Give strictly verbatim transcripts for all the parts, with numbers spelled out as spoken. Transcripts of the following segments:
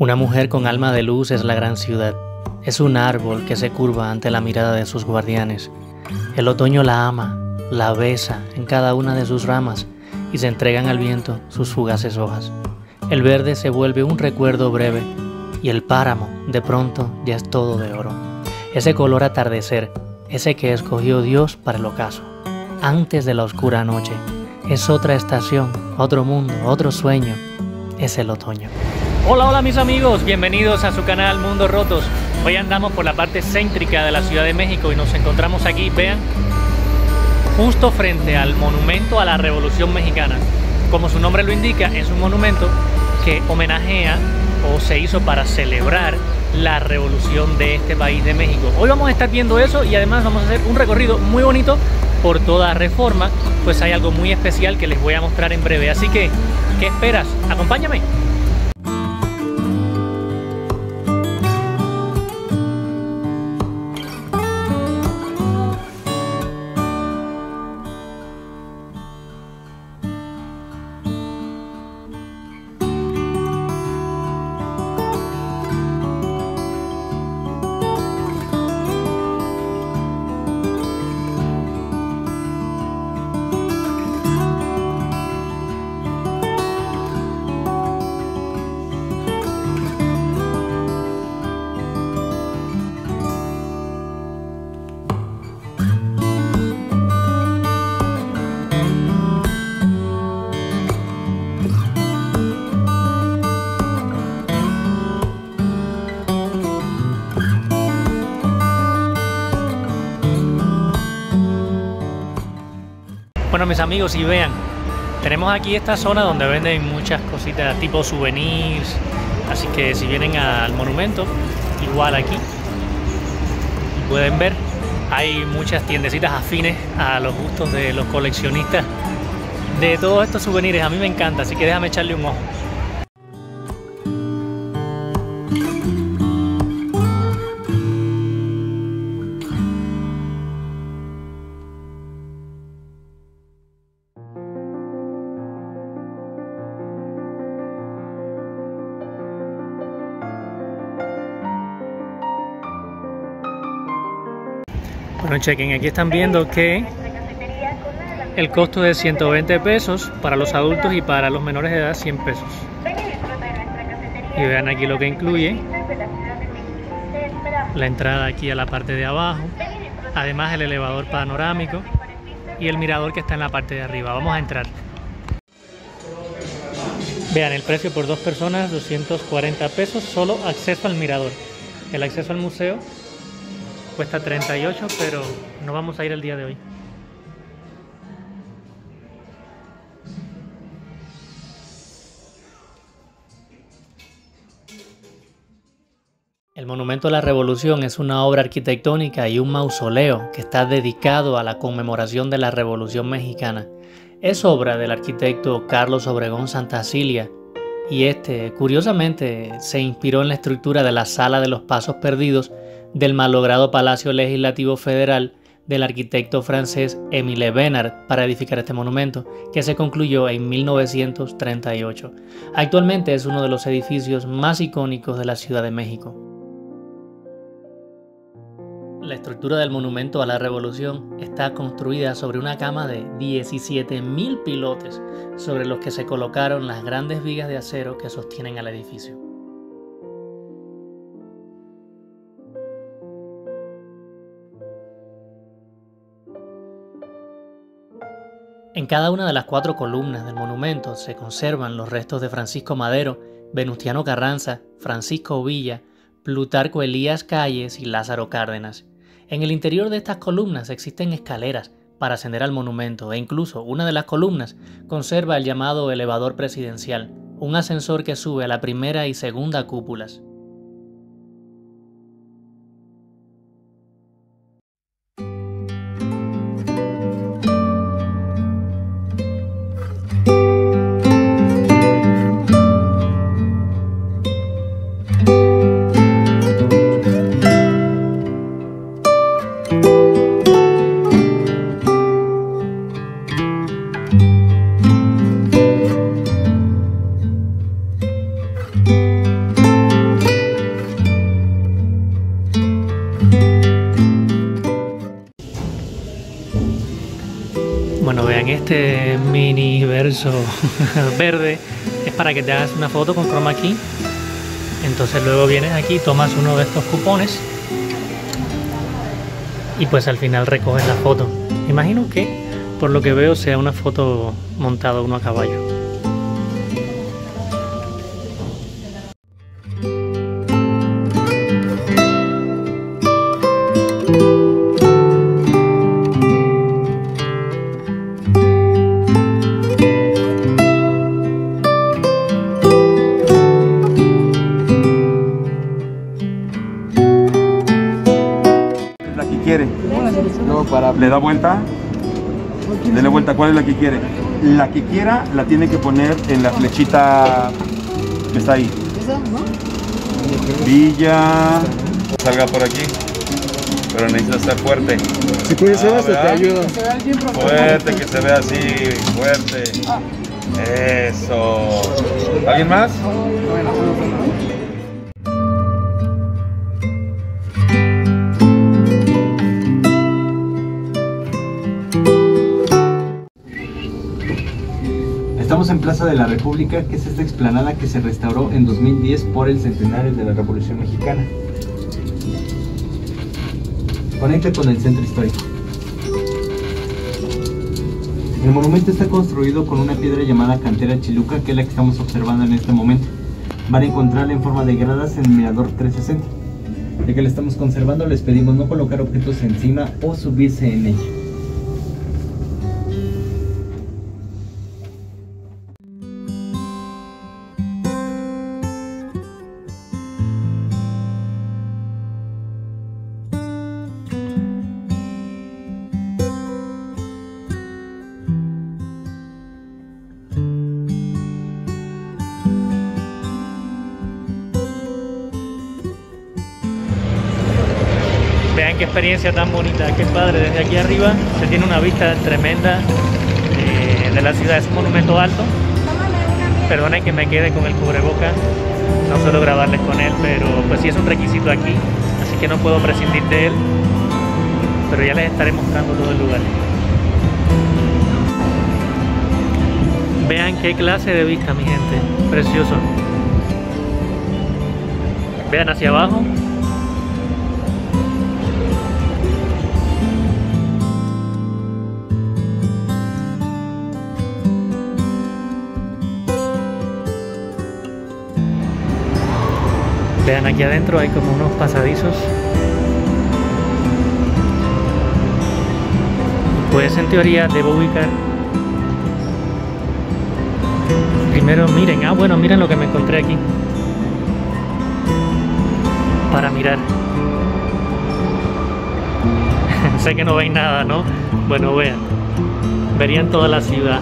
Una mujer con alma de luz es la gran ciudad. Es un árbol que se curva ante la mirada de sus guardianes. El otoño la ama, la besa en cada una de sus ramas y se entregan al viento sus fugaces hojas. El verde se vuelve un recuerdo breve y el páramo de pronto ya es todo de oro. Ese color atardecer, ese que escogió Dios para el ocaso, antes de la oscura noche, es otra estación, otro mundo, otro sueño, es el otoño. Hola, hola mis amigos, bienvenidos a su canal Mundo Rotos. Hoy andamos por la parte céntrica de la Ciudad de México y nos encontramos aquí, vean, justo frente al Monumento a la Revolución Mexicana. Como su nombre lo indica, es un monumento que homenajea o se hizo para celebrar la revolución de este país de México. Hoy vamos a estar viendo eso y además vamos a hacer un recorrido muy bonito por toda Reforma, pues hay algo muy especial que les voy a mostrar en breve. Así que, ¿qué esperas? Acompáñame. Bueno, mis amigos, y vean, tenemos aquí esta zona donde venden muchas cositas tipo souvenirs, así que si vienen al monumento, igual aquí pueden ver, hay muchas tiendecitas afines a los gustos de los coleccionistas de todos estos souvenirs. A mí me encanta, así que déjame echarle un ojo. Bueno, chequen, aquí están viendo que el costo es ciento veinte pesos para los adultos y para los menores de edad cien pesos. Y vean aquí lo que incluye. La entrada aquí a la parte de abajo. Además el elevador panorámico y el mirador que está en la parte de arriba. Vamos a entrar. Vean, el precio por dos personas, doscientos cuarenta pesos, solo acceso al mirador. El acceso al museo cuesta treinta y ocho, pero no vamos a ir el día de hoy. El Monumento a la Revolución es una obra arquitectónica y un mausoleo que está dedicado a la conmemoración de la Revolución Mexicana. Es obra del arquitecto Carlos Obregón Santacilia y este, curiosamente, se inspiró en la estructura de la Sala de los Pasos Perdidos del malogrado Palacio Legislativo Federal del arquitecto francés Émile Bénard para edificar este monumento, que se concluyó en mil novecientos treinta y ocho. Actualmente es uno de los edificios más icónicos de la Ciudad de México. La estructura del Monumento a la Revolución está construida sobre una cama de diecisiete mil pilotes, sobre los que se colocaron las grandes vigas de acero que sostienen al edificio. En cada una de las cuatro columnas del monumento se conservan los restos de Francisco Madero, Venustiano Carranza, Francisco Villa, Plutarco Elías Calles y Lázaro Cárdenas. En el interior de estas columnas existen escaleras para ascender al monumento e incluso una de las columnas conserva el llamado elevador presidencial, un ascensor que sube a la primera y segunda cúpulas. Thank you. este mini verso verde es para que te hagas una foto con chroma key. Entonces luego vienes aquí, tomas uno de estos cupones y pues al final recoges la foto. Imagino que por lo que veo sea una foto montada uno a caballo. Le da vuelta, dele vuelta, ¿cuál es la que quiere? La que quiera la tiene que poner en la flechita que está ahí. Villa. Salga por aquí, pero necesitas estar fuerte. Si puedes, ah, te ayudo. Fuerte, que se vea así, fuerte. Eso. ¿Alguien más? Estamos en Plaza de la República, que es esta explanada que se restauró en dos mil diez por el centenario de la Revolución Mexicana. Conecta con el centro histórico. El monumento está construido con una piedra llamada cantera chiluca, que es la que estamos observando en este momento. Van a encontrarla en forma de gradas en el mirador trescientos sesenta. Ya que la estamos conservando, les pedimos no colocar objetos encima o subirse en ella. Qué experiencia tan bonita, qué padre. Desde aquí arriba se tiene una vista tremenda eh, de la ciudad. Es un monumento alto. Perdonen que me quede con el cubrebocas, no suelo grabarles con él, pero pues sí es un requisito aquí, así que no puedo prescindir de él, pero ya les estaré mostrando todo el lugar. Vean qué clase de vista, mi gente, precioso. Vean hacia abajo. Vean, aquí adentro hay como unos pasadizos. Pues en teoría debo ubicar. Primero miren, ah bueno, miren lo que me encontré aquí. Para mirar. Sé que no ven nada, ¿no? Bueno, vean. Verían toda la ciudad.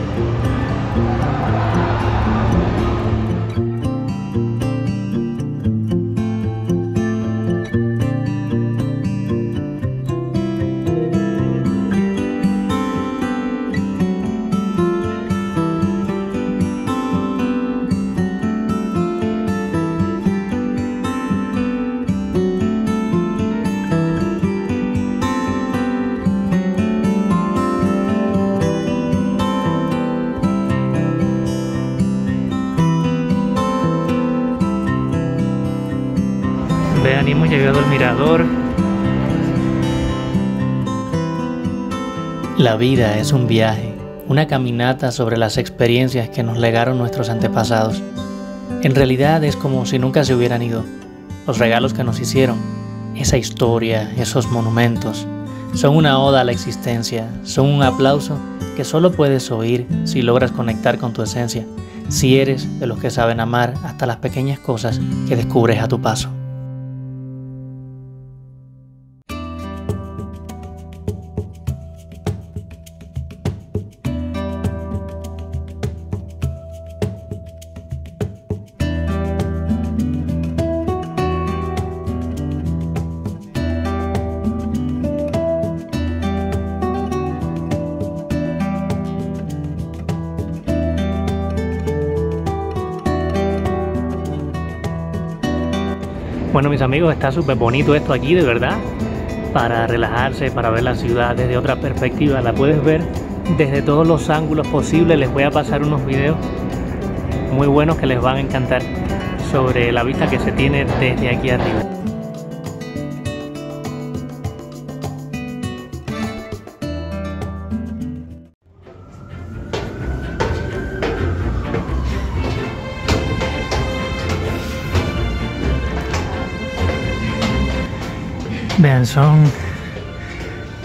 Vean, hemos llegado al mirador. La vida es un viaje, una caminata sobre las experiencias que nos legaron nuestros antepasados. En realidad es como si nunca se hubieran ido. Los regalos que nos hicieron, esa historia, esos monumentos, son una oda a la existencia, son un aplauso que solo puedes oír si logras conectar con tu esencia, si eres de los que saben amar hasta las pequeñas cosas que descubres a tu paso. Bueno, mis amigos, está súper bonito esto aquí, de verdad, para relajarse, para ver la ciudad desde otra perspectiva. La puedes ver desde todos los ángulos posibles. Les voy a pasar unos videos muy buenos que les van a encantar sobre la vista que se tiene desde aquí arriba. Vean, son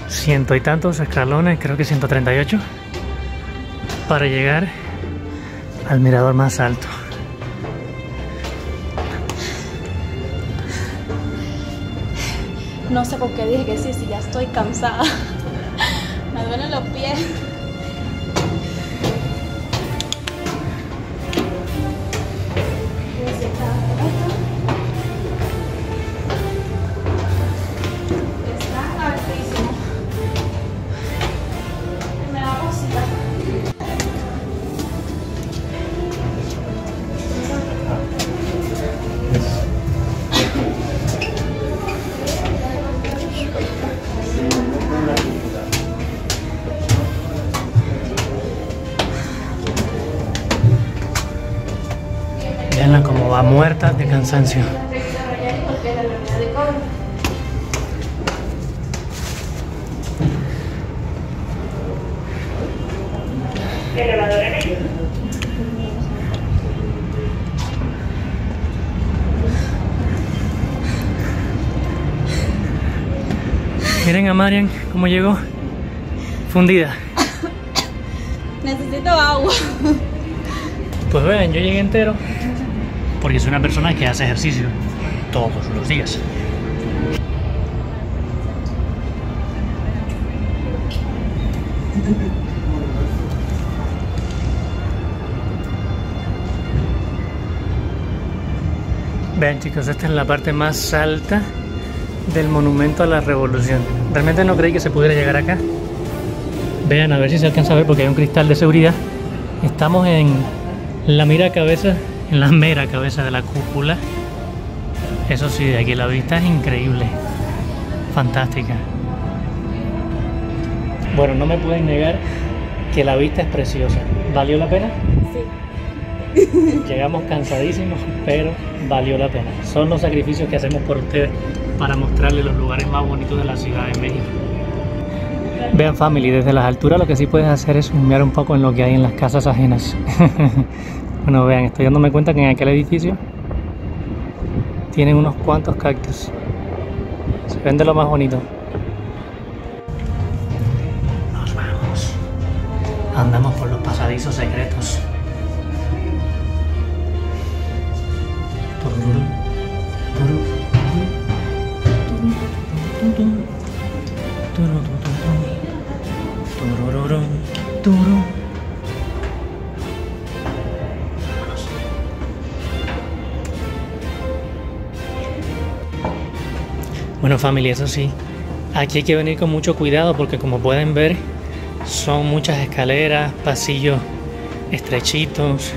ciento y tantos escalones, creo que ciento treinta y ocho, para llegar al mirador más alto. No sé por qué dije que sí, si ya estoy cansada. Me duelen los pies. Veanla como va muerta de cansancio. Miren a Marian cómo llegó, fundida. Necesito agua. Pues vean, yo llegué entero porque soy una persona que hace ejercicio todos los días. Vean, chicos, esta es la parte más alta del Monumento a la Revolución. Realmente no creí que se pudiera llegar acá. Vean, a ver si se alcanza a ver porque hay un cristal de seguridad. Estamos en la mira cabeza. En la mera cabeza de la cúpula. Eso sí, de aquí la vista es increíble, fantástica. Bueno, no me pueden negar que la vista es preciosa. ¿Valió la pena? Sí. Llegamos cansadísimos, pero valió la pena. Son los sacrificios que hacemos por ustedes para mostrarles los lugares más bonitos de la Ciudad de México. Vean, family, desde las alturas lo que sí puedes hacer es humear un poco en lo que hay en las casas ajenas. Bueno, vean, estoy dándome cuenta que en aquel edificio tienen unos cuantos cactus. Se ven de lo más bonito. Nos vamos. Andamos por los pasadizos secretos. Bueno, familia, eso sí, aquí hay que venir con mucho cuidado porque, como pueden ver, son muchas escaleras, pasillos estrechitos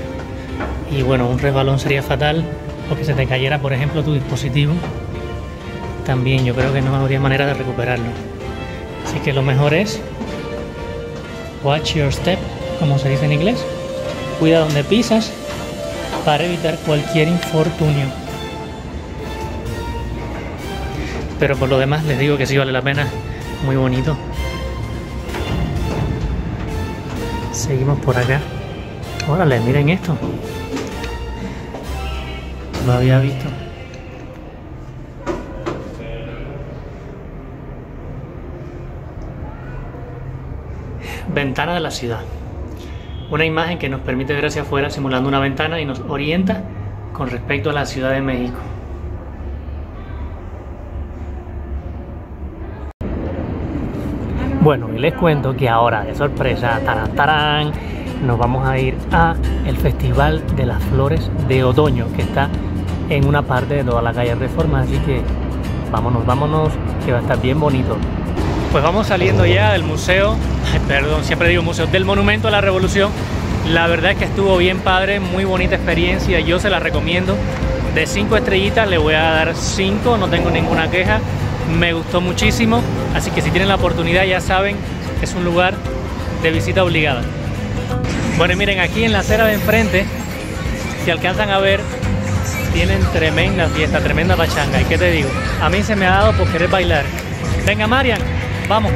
y, bueno, un resbalón sería fatal o que se te cayera, por ejemplo, tu dispositivo. También yo creo que no habría manera de recuperarlo. Así que lo mejor es watch your step, como se dice en inglés. Cuida donde pisas para evitar cualquier infortunio. Pero por lo demás les digo que sí vale la pena, muy bonito. Seguimos por acá. Órale, miren esto. Lo había visto. Ventana de la ciudad. Una imagen que nos permite ver hacia afuera simulando una ventana y nos orienta con respecto a la Ciudad de México. Bueno, y les cuento que ahora, de sorpresa, tarán, tarán, nos vamos a ir a el Festival de las Flores de Otoño, que está en una parte de toda la calle Reforma, así que vámonos, vámonos, que va a estar bien bonito. Pues vamos saliendo ya del museo, perdón, siempre digo museo, del Monumento a la Revolución. La verdad es que estuvo bien padre, muy bonita experiencia, yo se la recomiendo. De cinco estrellitas le voy a dar cinco, no tengo ninguna queja. Me gustó muchísimo, así que si tienen la oportunidad ya saben, es un lugar de visita obligada. Bueno, y miren, aquí en la acera de enfrente, si alcanzan a ver, tienen tremenda fiesta, tremenda pachanga. ¿Y qué te digo? A mí se me ha dado por querer bailar. Venga, Marian, vamos.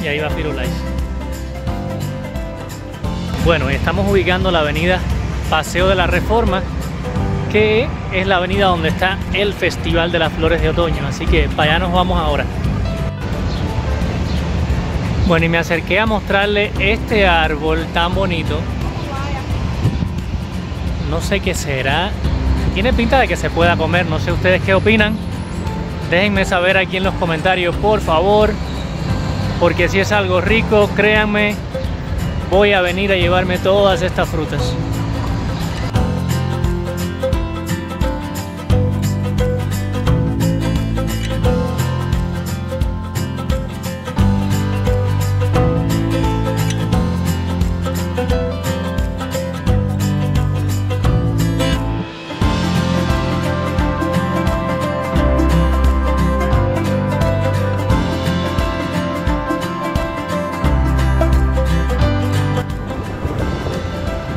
Y ahí va Firulais. Bueno, estamos ubicando la avenida Paseo de la Reforma, que es la avenida donde está el Festival de las Flores de Otoño, así que para allá nos vamos ahora. Bueno, y me acerqué a mostrarle este árbol tan bonito. No sé qué será. Tiene pinta de que se pueda comer, no sé ustedes qué opinan. Déjenme saber aquí en los comentarios, por favor, porque si es algo rico, créanme, voy a venir a llevarme todas estas frutas.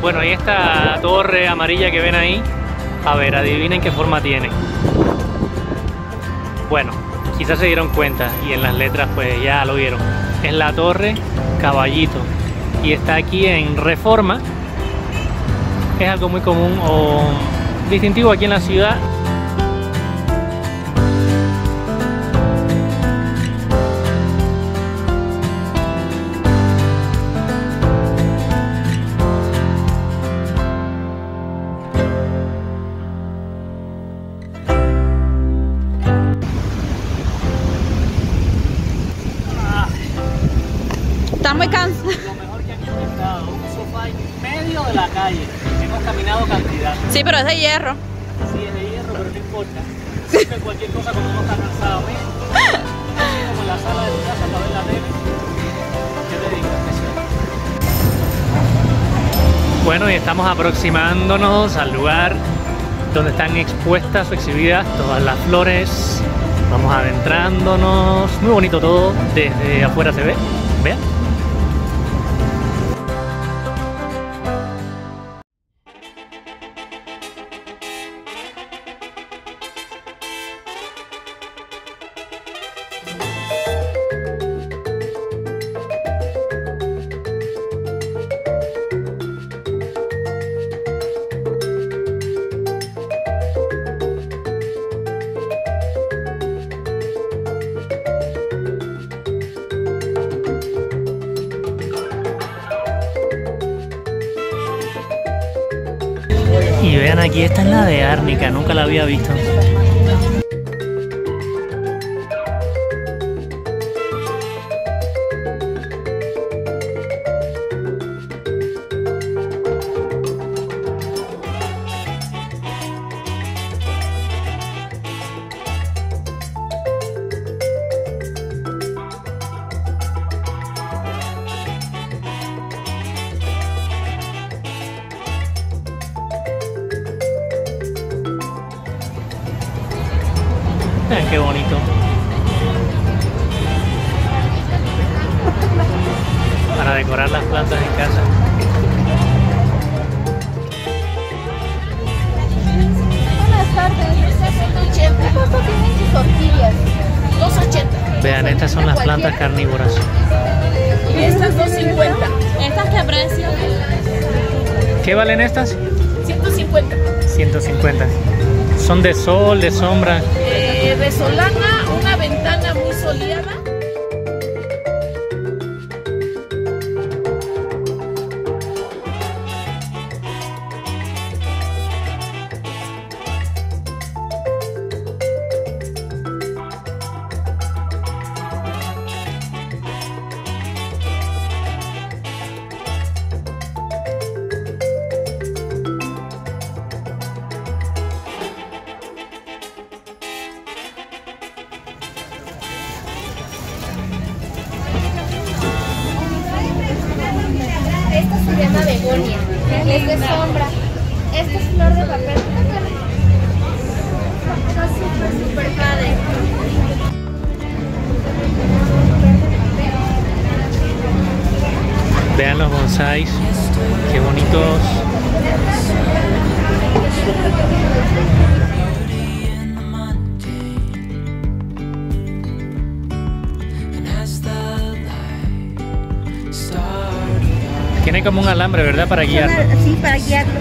Bueno, y esta torre amarilla que ven ahí, a ver, adivinen qué forma tiene. Bueno, quizás se dieron cuenta y en las letras pues ya lo vieron. Es la Torre Caballito y está aquí en Reforma. Es algo muy común o distintivo aquí en la ciudad. Muy cansado. Lo mejor que han encontrado, un sofá en medio de la calle. Hemos caminado cantidad. Sí, pero es de hierro. Sí, es de hierro, pero no importa. Siempre cualquier cosa cuando uno está cansado. Así como en la sala de tu casa para ver la tele. ¿Qué te digo? Bueno, y estamos aproximándonos al lugar donde están expuestas o exhibidas todas las flores. Vamos adentrándonos. Muy bonito todo. Desde afuera se ve. Vean. Y vean aquí, esta es la de árnica, nunca la había visto. Qué bonito. Para decorar las plantas en casa. Buenas tardes. ¿Qué costo tienen sus tortillas? dos ochenta. Vean, estas son las plantas carnívoras. Y estas dos cincuenta. ¿Estas qué precio? ¿Qué valen estas? ciento cincuenta. ciento cincuenta. ¿Son de sol, de sombra? Resolana, una ventana muy soleada. es de sombra. Esta es flor de papel. Está súper, súper padre. Vean los bonsáis, qué bonitos. Tiene como un alambre, ¿verdad? Para guiarlo. Sí, para guiarlo.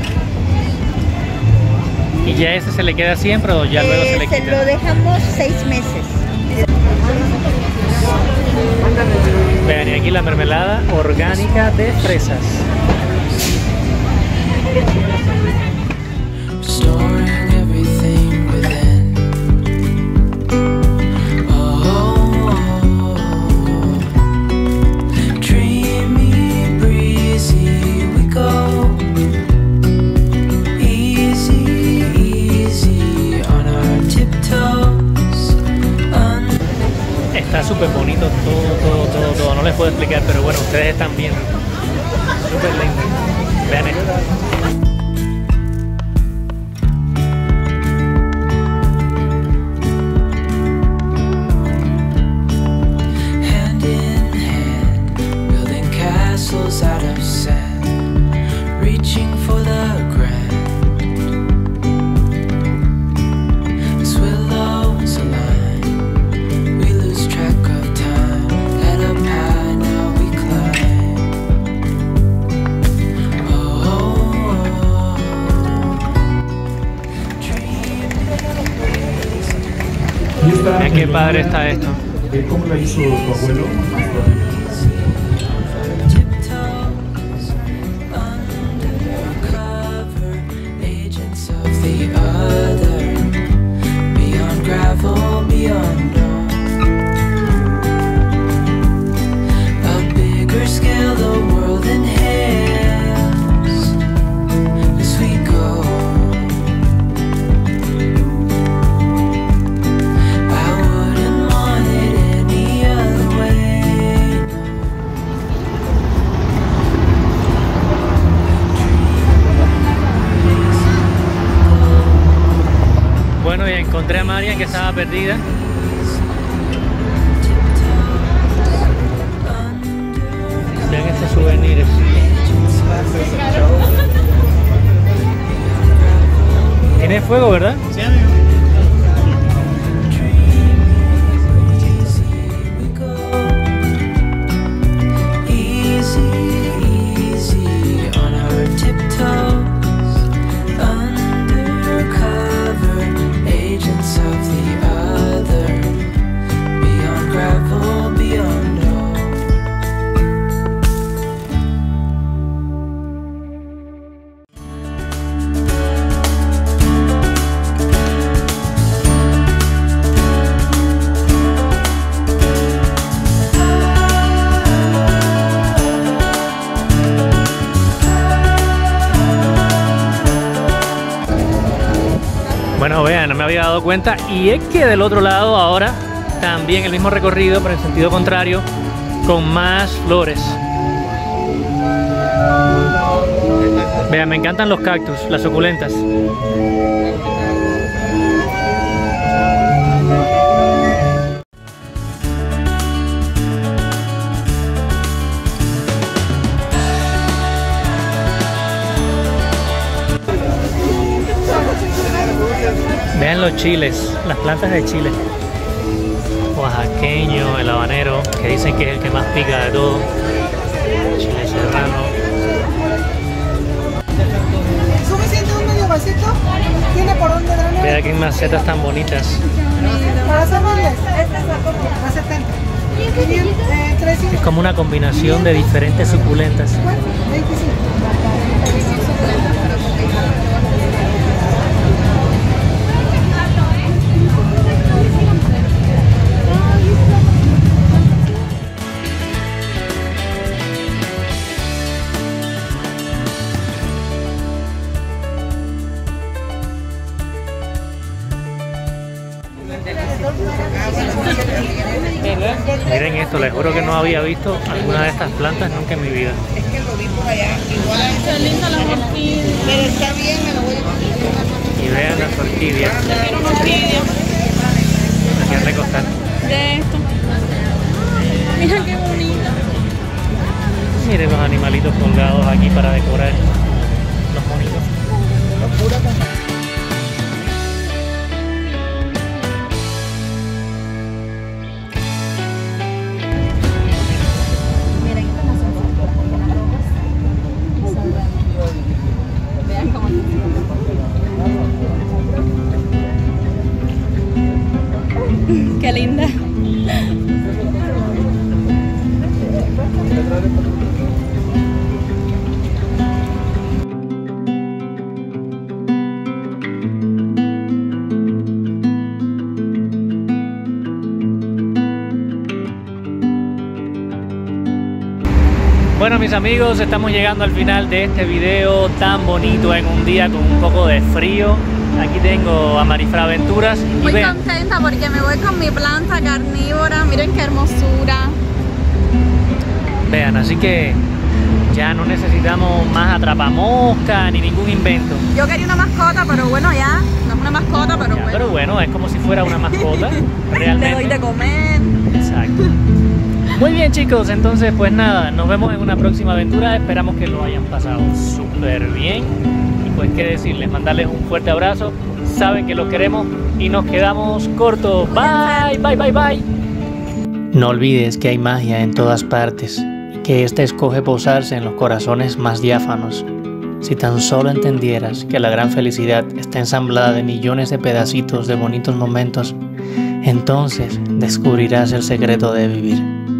¿Y ya ese se le queda siempre o ya eh, luego se le se quita? Lo dejamos seis meses. Vean, y aquí la mermelada orgánica de fresas. Está súper bonito todo, todo, todo, todo. No les puedo explicar, pero bueno, ustedes están viendo. Súper lindo. Vean esto. Mira qué padre está esto. ¿Cómo la hizo tu abuelo? Encontré a Marian que estaba perdida. Vean estos souvenirs. Tiene fuego, ¿verdad? Sí, amigo. Bueno, vean, no me había dado cuenta, y es que del otro lado ahora también el mismo recorrido, pero en sentido contrario, con más flores. Vean, me encantan los cactus, las suculentas. Vean los chiles, las plantas de chile. Oaxaqueño, el habanero, que dicen que es el que más pica de todo. Chile serrano. ¿Suficiente un medio vasito? ¿Tiene por dónde darle? Vean qué macetas tan bonitas. Para hacer nobles, esta es la copia, la setenta. Es como una combinación de diferentes suculentas. veinticinco. Miren esto, les juro que no había visto alguna de estas plantas nunca en mi vida. Es que lo vi por allá, igual son lindas las orquídeas. Pero está bien, me lo voy a... Y vean las orquídeas. Quiero una orquídea. Aquí han recostado. De esto. Mira qué bonito. Miren los animalitos colgados aquí para decorar los bonitos. Locura. Qué linda. Bueno, mis amigos, estamos llegando al final de este video tan bonito en un día con un poco de frío. Aquí tengo a MaryFra Aventuras. Muy ven. contenta porque me voy con mi planta carnívora. Miren qué hermosura. Vean, así que ya no necesitamos más atrapamosca ni ningún invento. Yo quería una mascota, pero bueno, ya. No es una mascota, pero ya, bueno. Pero bueno, es como si fuera una mascota. Realmente. Le doy de comer. Exacto. Muy bien, chicos, entonces pues nada, nos vemos en una próxima aventura. Esperamos que lo hayan pasado súper bien. Y pues qué decirles, mandarles un fuerte abrazo. Saben que los queremos y nos quedamos cortos. Bye, bye, bye, bye. No olvides que hay magia en todas partes y que ésta escoge posarse en los corazones más diáfanos. Si tan solo entendieras que la gran felicidad está ensamblada de millones de pedacitos de bonitos momentos, entonces descubrirás el secreto de vivir.